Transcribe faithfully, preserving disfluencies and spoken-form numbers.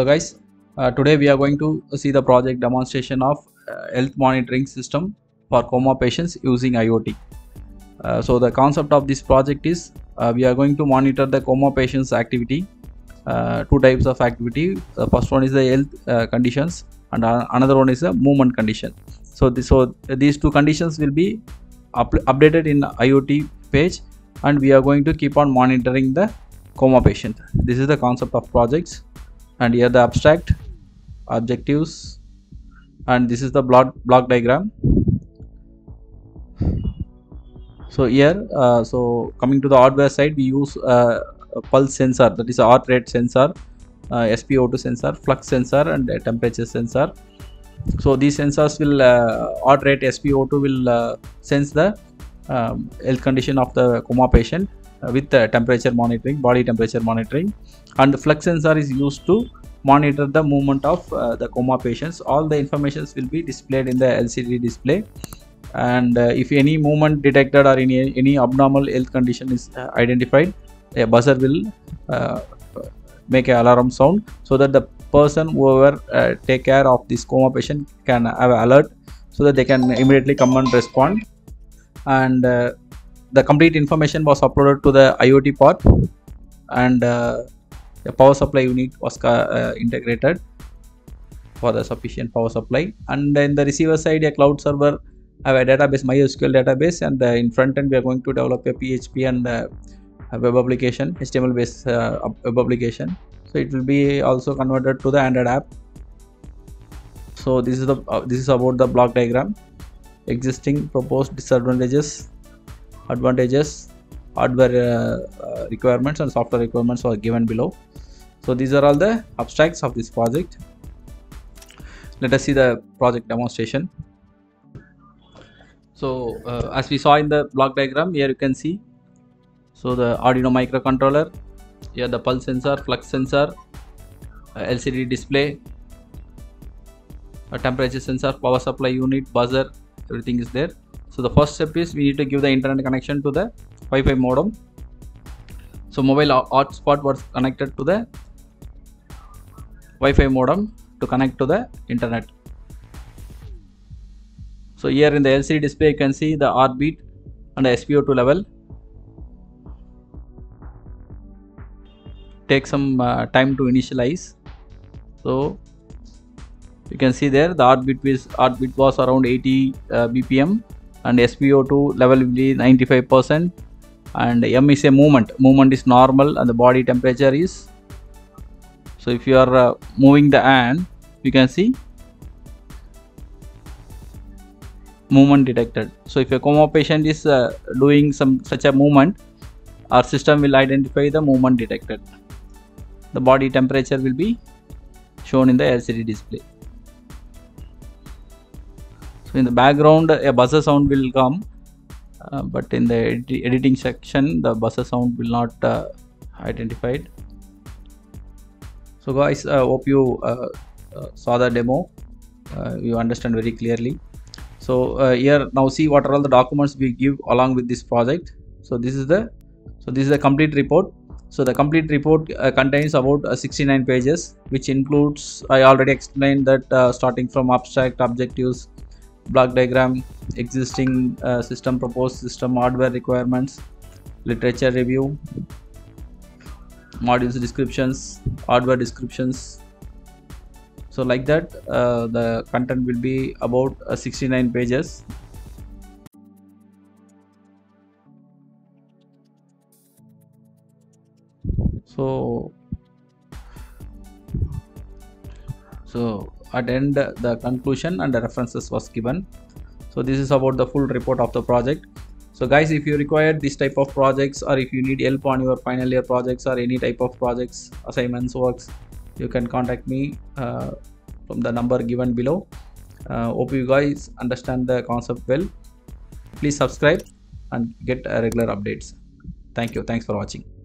So guys, uh, today we are going to see the project demonstration of uh, health monitoring system for coma patients using I O T. Uh, so the concept of this project is uh, we are going to monitor the coma patient's activity. Uh, two types of activity. The first one is the health uh, conditions, and uh, another one is the movement condition. So, this, so these two conditions will be up, updated in I O T page, and we are going to keep on monitoring the coma patient. This is the concept of projects, and here the abstract, objectives, and this is the block block diagram. So here, uh, so coming to the hardware side, we use uh, a pulse sensor, that is a heart rate sensor, uh, S P O two sensor, flux sensor, and a temperature sensor. So these sensors will uh, heart rate, S P O two will uh, sense the um, health condition of the coma patient uh, with the temperature monitoring, body temperature monitoring, and the flux sensor is used to monitor the movement of uh, the coma patients. All the informations will be displayed in the L C D display, and uh, if any movement detected or any any abnormal health condition is uh, identified, a buzzer will uh, make an alarm sound, so that the person whoever uh, take care of this coma patient can have an alert, so that they can immediately come and respond. And uh, the complete information was uploaded to the I O T part, and uh, a power supply unit was uh, integrated for the sufficient power supply. And in the receiver side, a cloud server have a database, MySQL database, and uh, in front end we are going to develop a P H P and uh, a web application, H T M L based uh, web application. So it will be also converted to the Android app. So this is the uh, this is about the block diagram: existing, proposed, disadvantages, advantages, hardware uh, uh, requirements, and software requirements are given below. So these are all the abstracts of this project. Let us see the project demonstration. So uh, as we saw in the block diagram, here you can see. So the Arduino microcontroller, here the pulse sensor, flux sensor, uh, L C D display, a temperature sensor, power supply unit, buzzer, everything is there. So the first step is we need to give the internet connection to the Wi-Fi modem. So mobile hotspot was connected to the Wi-Fi modem to connect to the internet. So here in the L C D display you can see the heartbeat and the S P O two level. Take some uh, time to initialize. So you can see there the heartbeat was heartbeat was around eighty uh, B P M, and S P O two level will be ninety-five percent, and M is a movement. Movement is normal, and the body temperature is. So if you are uh, moving the hand, you can see movement detected. So if a coma patient is uh, doing some such a movement, our system will identify the movement detected. The body temperature will be shown in the L C D display. So in the background a buzzer sound will come, uh, but in the ed editing section the buzzer sound will not uh, identified. So guys, I uh, hope you uh, uh, saw the demo, uh, you understand very clearly. So uh, here now see what are all the documents we give along with this project. So this is the so this is the complete report. So the complete report uh, contains about uh, sixty-nine pages, which includes, I already explained that, uh, starting from abstract, objectives, block diagram, existing uh, system, proposed system, hardware requirements, literature review, modules descriptions, hardware descriptions. So like that, uh, the content will be about uh, sixty-nine pages. So, so at end the conclusion and the references was given. So this is about the full report of the project. So guys, if you require this type of projects, or if you need help on your final year projects or any type of projects, assignments, works, you can contact me uh, from the number given below. Uh, hope you guys understand the concept well. Please subscribe and get uh, regular updates. Thank you. Thanks for watching.